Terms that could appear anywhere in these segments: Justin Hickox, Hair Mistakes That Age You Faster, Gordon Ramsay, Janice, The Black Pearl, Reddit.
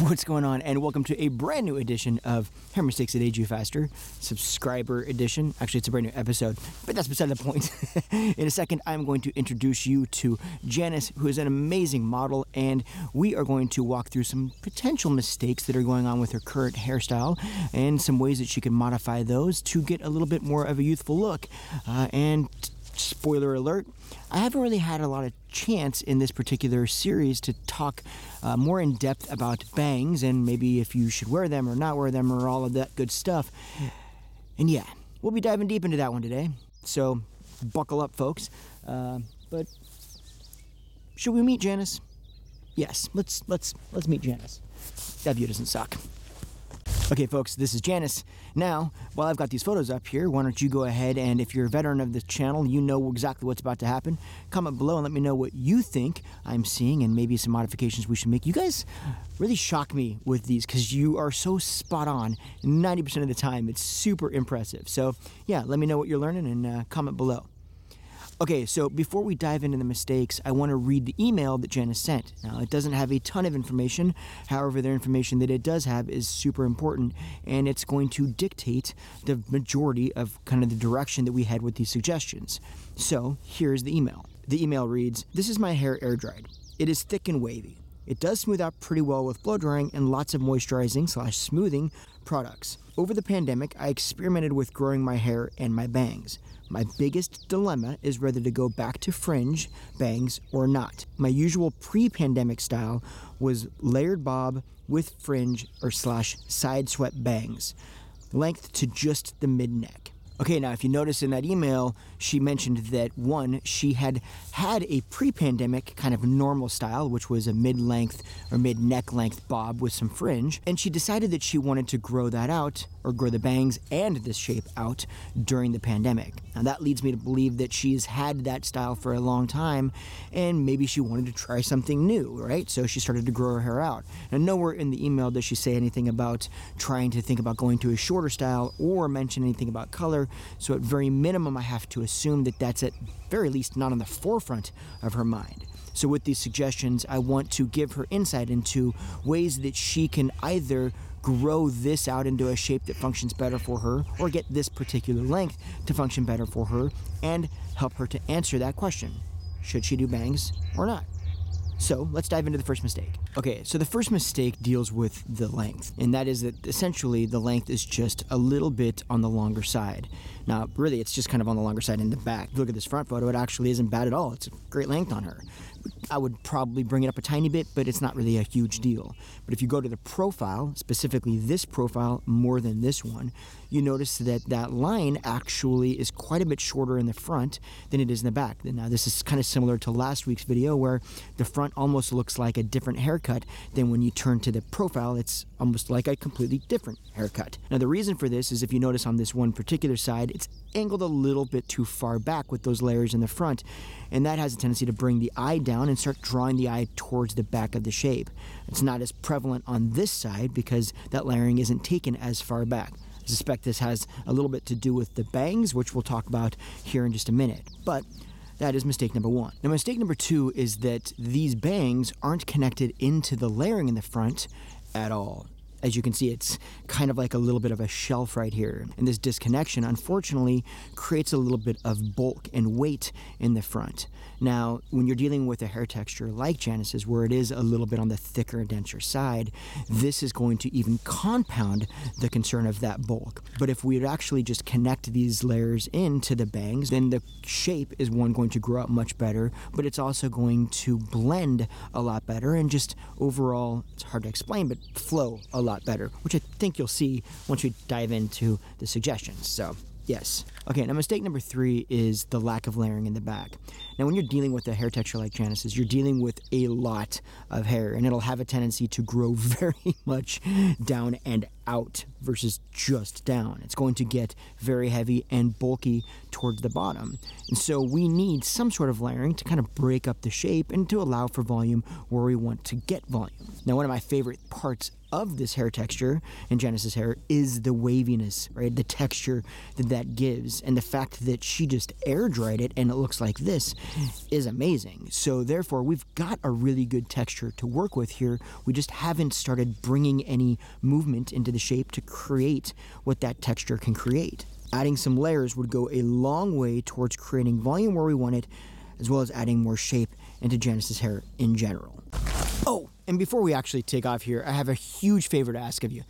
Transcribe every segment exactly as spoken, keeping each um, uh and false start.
What's going on, and welcome to a brand new edition of Hair Mistakes That Age You Faster, subscriber edition. Actually, it's a brand new episode, but that's beside the point. In a second, I'm going to introduce you to Janice, who is an amazing model, and we are going to walk through some potential mistakes that are going on with her current hairstyle and some ways that she can modify those to get a little bit more of a youthful look. Uh, and spoiler alert, I haven't really had a lot of chance in this particular series to talk uh, more in depth about bangs and maybe if you should wear them or not wear them or all of that good stuff. And yeah, we'll be diving deep into that one today. So buckle up, folks. Uh, but should we meet Janice? Yes, let's let's let's meet Janice. That view doesn't suck. Okay, folks, this is Janice. Now, while I've got these photos up here, why don't you go ahead and if you're a veteran of the channel, you know exactly what's about to happen. Comment below and let me know what you think I'm seeing and maybe some modifications we should make. You guys really shock me with these because you are so spot on ninety percent of the time. It's super impressive. So yeah, let me know what you're learning and uh, comment below. Okay, so before we dive into the mistakes, I want to read the email that Janice sent. Now, it doesn't have a ton of information. However, the information that it does have is super important, and it's going to dictate the majority of kind of the direction that we head with these suggestions. So here's the email. The email reads, "This is my hair air dried. It is thick and wavy. It does smooth out pretty well with blow drying and lots of moisturizing slash smoothing products. Over the pandemic, I experimented with growing my hair and my bangs. My biggest dilemma is whether to go back to fringe, bangs, or not. My usual pre-pandemic style was layered bob with fringe or slash side swept bangs, length to just the mid-neck." Okay, now if you notice in that email, she mentioned that one, she had had a pre-pandemic kind of normal style, which was a mid-length or mid-neck length bob with some fringe, and she decided that she wanted to grow that out or grow the bangs and this shape out during the pandemic. Now that leads me to believe that she's had that style for a long time and maybe she wanted to try something new, right? So she started to grow her hair out. Now nowhere in the email does she say anything about trying to think about going to a shorter style or mention anything about color. So at very minimum, I have to assume that that's at very least not on the forefront of her mind. So with these suggestions, I want to give her insight into ways that she can either grow this out into a shape that functions better for her or get this particular length to function better for her and help her to answer that question. Should she do bangs or not? So let's dive into the first mistake. Okay, so the first mistake deals with the length, and that is that essentially the length is just a little bit on the longer side. Now, really, it's just kind of on the longer side in the back. If you look at this front photo, it actually isn't bad at all. It's a great length on her. I would probably bring it up a tiny bit, but it's not really a huge deal. But if you go to the profile, specifically this profile more than this one, you notice that that line actually is quite a bit shorter in the front than it is in the back. Now, this is kind of similar to last week's video where the front almost looks like a different haircut than when you turn to the profile, it's almost like a completely different haircut. Now, the reason for this is if you notice on this one particular side, it's angled a little bit too far back with those layers in the front, and that has a tendency to bring the eye down and start drawing the eye towards the back of the shape. It's not as prevalent on this side because that layering isn't taken as far back. I suspect this has a little bit to do with the bangs, which we'll talk about here in just a minute, but that is mistake number one. Now, mistake number two is that these bangs aren't connected into the layering in the front at all. As you can see, it's kind of like a little bit of a shelf right here. And this disconnection, unfortunately, creates a little bit of bulk and weight in the front. Now, when you're dealing with a hair texture like Janice's, where it is a little bit on the thicker, denser side, this is going to even compound the concern of that bulk. But if we would actually just connect these layers into the bangs, then the shape is one going to grow out much better, but it's also going to blend a lot better and just overall, it's hard to explain, but flow a lot better, which I think you'll see once we dive into the suggestions. So yes. Okay, now mistake number three is the lack of layering in the back. Now when you're dealing with a hair texture like Janice's, you're dealing with a lot of hair and it'll have a tendency to grow very much down and out versus just down. It's going to get very heavy and bulky towards the bottom. And so we need some sort of layering to kind of break up the shape and to allow for volume where we want to get volume. Now, one of my favorite parts of this hair texture in Janice's hair is the waviness, right? The texture that that gives, and the fact that she just air dried it and it looks like this is amazing. So therefore, we've got a really good texture to work with here. We just haven't started bringing any movement into the shape to create what that texture can create. Adding some layers would go a long way towards creating volume where we want it, as well as adding more shape into Janice's hair in general. Oh, and before we actually take off here, I have a huge favor to ask of you.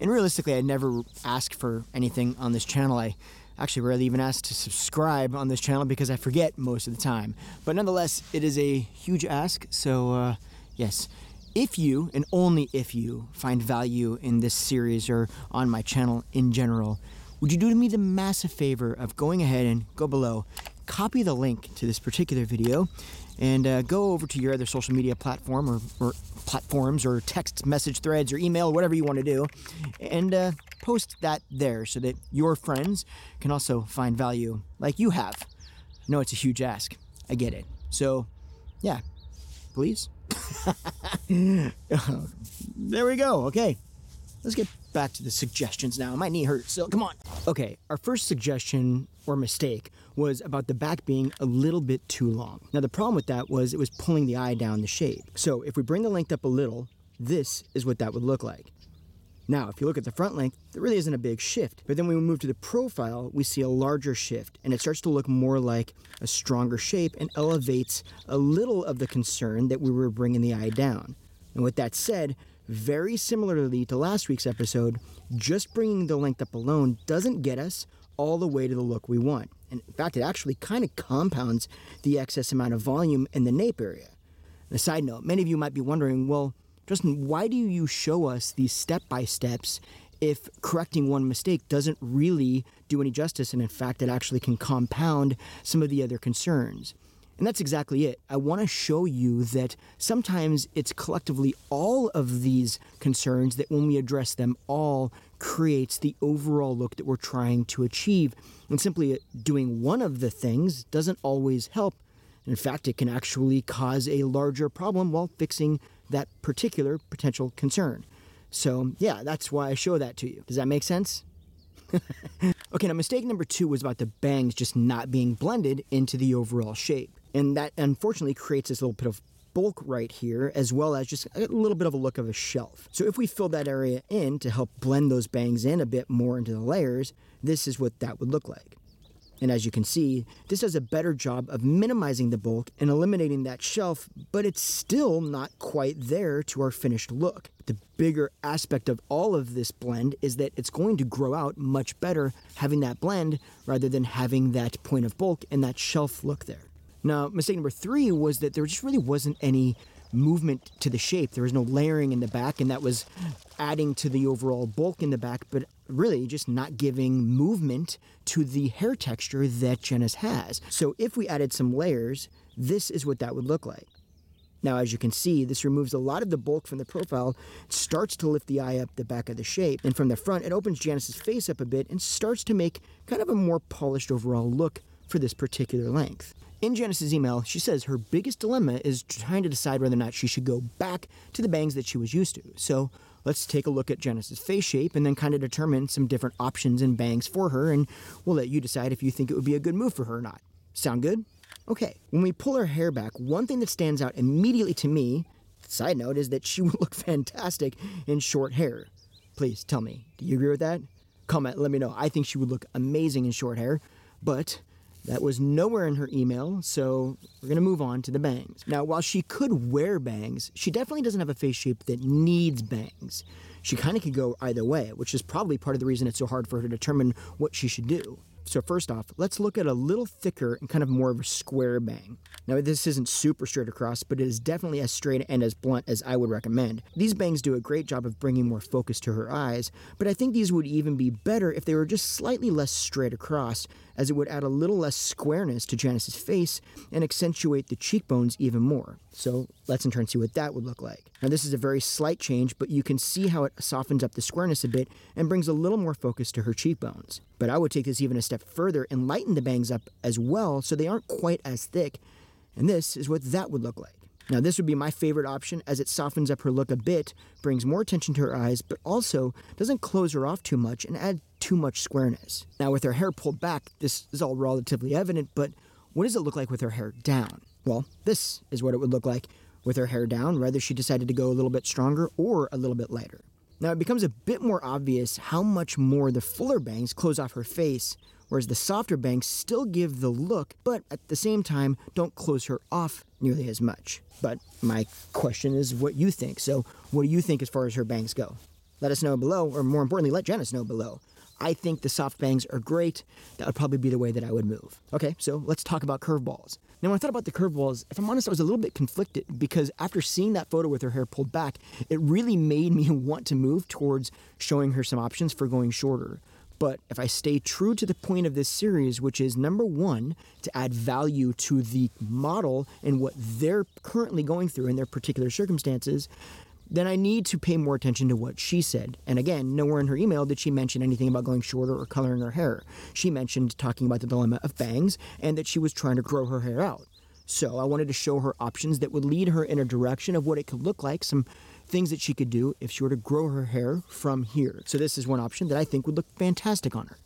And realistically, I never ask for anything on this channel. I actually rarely even ask to subscribe on this channel because I forget most of the time. But nonetheless, it is a huge ask, so uh, yes. If you, and only if you, find value in this series or on my channel in general, would you do me the massive favor of going ahead and go below, copy the link to this particular video, and uh, go over to your other social media platform or, or platforms or text message threads or email, whatever you want to do, and uh, post that there so that your friends can also find value like you have. I know it's a huge ask. I get it. So, yeah, please. There we go. Okay, let's get back to the suggestions now. My knee hurts, so come on. Okay, our first suggestion or mistake was about the back being a little bit too long. Now the problem with that was it was pulling the eye down the shape. So if we bring the length up a little, this is what that would look like. Now, if you look at the front length, there really isn't a big shift, but then when we move to the profile, we see a larger shift, and it starts to look more like a stronger shape and elevates a little of the concern that we were bringing the eye down. And with that said, very similarly to last week's episode, just bringing the length up alone doesn't get us all the way to the look we want. And in fact, it actually kind of compounds the excess amount of volume in the nape area. And a side note, many of you might be wondering, well, Justin, why do you show us these step-by-steps if correcting one mistake doesn't really do any justice, and in fact, it actually can compound some of the other concerns? And that's exactly it. I want to show you that sometimes it's collectively all of these concerns that, when we address them all, creates the overall look that we're trying to achieve. And simply doing one of the things doesn't always help. In fact, it can actually cause a larger problem while fixing that particular potential concern. So yeah, that's why I show that to you. Does that make sense? Okay, now mistake number two was about the bangs just not being blended into the overall shape. And that unfortunately creates this little bit of bulk right here, as well as just a little bit of a look of a shelf. So if we fill that area in to help blend those bangs in a bit more into the layers, this is what that would look like. And as you can see, this does a better job of minimizing the bulk and eliminating that shelf, but it's still not quite there to our finished look. The bigger aspect of all of this blend is that it's going to grow out much better having that blend rather than having that point of bulk and that shelf look there. Now, mistake number three was that there just really wasn't any movement to the shape. There was no layering in the back, and that was adding to the overall bulk in the back, but really just not giving movement to the hair texture that Janice has. So if we added some layers, this is what that would look like. Now, as you can see, this removes a lot of the bulk from the profile, starts to lift the eye up the back of the shape, and from the front, it opens Janice's face up a bit and starts to make kind of a more polished overall look for this particular length. In Janice's email, she says her biggest dilemma is trying to decide whether or not she should go back to the bangs that she was used to. So let's take a look at Janice's face shape and then kind of determine some different options and bangs for her, and we'll let you decide if you think it would be a good move for her or not. Sound good? Okay. When we pull her hair back, one thing that stands out immediately to me, side note, is that she would look fantastic in short hair. Please tell me, do you agree with that? Comment, let me know. I think she would look amazing in short hair, but that was nowhere in her email, so we're gonna move on to the bangs. Now, while she could wear bangs, she definitely doesn't have a face shape that needs bangs. She kind of could go either way, which is probably part of the reason it's so hard for her to determine what she should do. So first off, let's look at a little thicker and kind of more of a square bang. Now this isn't super straight across, but it is definitely as straight and as blunt as I would recommend. These bangs do a great job of bringing more focus to her eyes, but I think these would even be better if they were just slightly less straight across, as it would add a little less squareness to Janice's face and accentuate the cheekbones even more. So let's in turn see what that would look like. Now this is a very slight change, but you can see how it softens up the squareness a bit and brings a little more focus to her cheekbones. But I would take this even a step further and lighten the bangs up as well so they aren't quite as thick, and this is what that would look like. Now this would be my favorite option as it softens up her look a bit, brings more attention to her eyes, but also doesn't close her off too much and add too much squareness. Now with her hair pulled back, this is all relatively evident, but what does it look like with her hair down? Well, this is what it would look like with her hair down, whether she decided to go a little bit stronger or a little bit lighter. Now it becomes a bit more obvious how much more the fuller bangs close off her face, whereas the softer bangs still give the look, but at the same time don't close her off nearly as much. But my question is what you think, so what do you think as far as her bangs go? Let us know below, or more importantly, let Janice know below. I think the soft bangs are great. That would probably be the way that I would move. Okay, so let's talk about curveballs. Now when I thought about the curveballs, if I'm honest, I was a little bit conflicted because after seeing that photo with her hair pulled back, it really made me want to move towards showing her some options for going shorter. But if I stay true to the point of this series, which is number one, to add value to the model and what they're currently going through in their particular circumstances, then I need to pay more attention to what she said. And again, nowhere in her email did she mention anything about going shorter or coloring her hair. She mentioned talking about the dilemma of bangs and that she was trying to grow her hair out. So I wanted to show her options that would lead her in a direction of what it could look like, some things that she could do if she were to grow her hair from here. So this is one option that I think would look fantastic on her.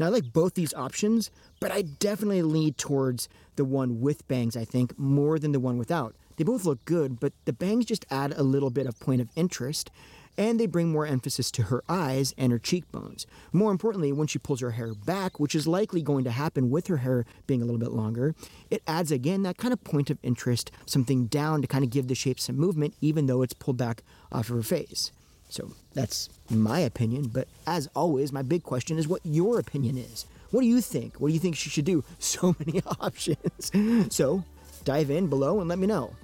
Now I like both these options, but I definitely lean towards the one with bangs, I think, more than the one without. They both look good, but the bangs just add a little bit of point of interest, and they bring more emphasis to her eyes and her cheekbones. More importantly, when she pulls her hair back, which is likely going to happen with her hair being a little bit longer, it adds again that kind of point of interest, something down to kind of give the shape some movement, even though it's pulled back off of her face. So that's my opinion, but as always, my big question is what your opinion is. What do you think? What do you think she should do? So many options. So dive in below and let me know.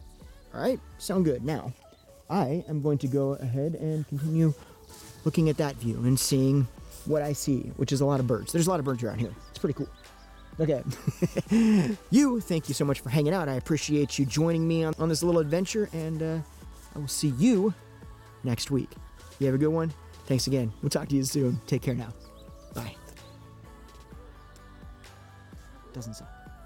All right, sound good. Now, I am going to go ahead and continue looking at that view and seeing what I see, which is a lot of birds. There's a lot of birds around here. It's pretty cool. Okay. You, thank you so much for hanging out. I appreciate you joining me on, on this little adventure, and uh, I will see you next week. You have a good one. Thanks again. We'll talk to you soon. Take care now. Bye. Doesn't sound.